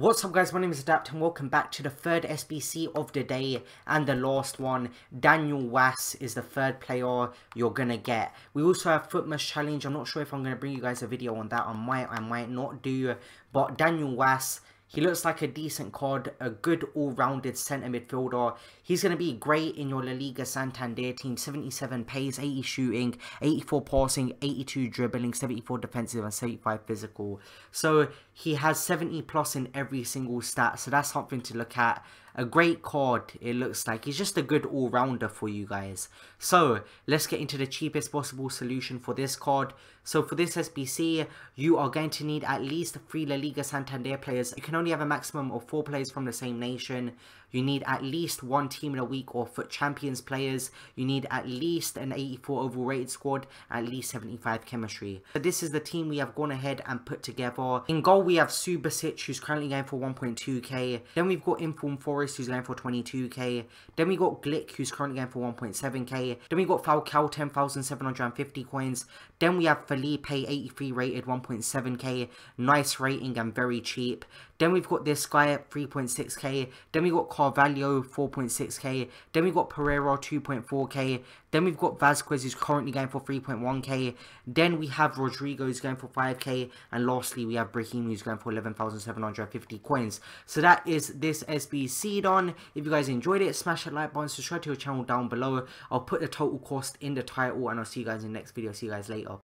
What's up guys, my name is Adapt and welcome back to the third SBC of the day and the last one. Daniel Wass is the third player you're gonna get. We also have FUTMAS challenge. I'm not sure if I'm gonna bring you guys a video on that. I might not do, but Daniel Wass, he looks like a decent card, a good all-rounded centre midfielder. He's going to be great in your La Liga Santander team. 77 pace, 80 shooting, 84 passing, 82 dribbling, 74 defensive and 75 physical. So he has 70 plus in every single stat. So that's something to look at. A great card, it looks like. He's just a good all-rounder for you guys. So let's get into the cheapest possible solution for this card. So for this SBC, you are going to need at least 3 La Liga Santander players. You can only have a maximum of 4 players from the same nation. You need at least 1 team in a week or foot champions players. You need at least an 84 overall rated squad, at least 75 chemistry. So this is the team we have gone ahead and put together. In goal we have Subasic, who's currently going for 1.2k. Then we've got Inform Forest, who's going for 22k. Then we got Glick, who's currently going for 1.7k. Then we got Falcao, 10,750 coins. Then we have Felipe, 83 rated, 1.7k. Nice rating and very cheap. Then we've got this guy at 3.6k. Then we got Carvalho, 4.6k. Then we've got Pereira, 2.4k. Then we've got Vasquez, who's currently going for 3.1k. Then we have Rodrigo, who's going for 5k. And lastly, we have Brahim, who's going for 11,750 coins. So that is this SBC done. If you guys enjoyed it, smash that like button, subscribe to your channel down below. I'll put the total cost in the title, and I'll see you guys in the next video. See you guys later.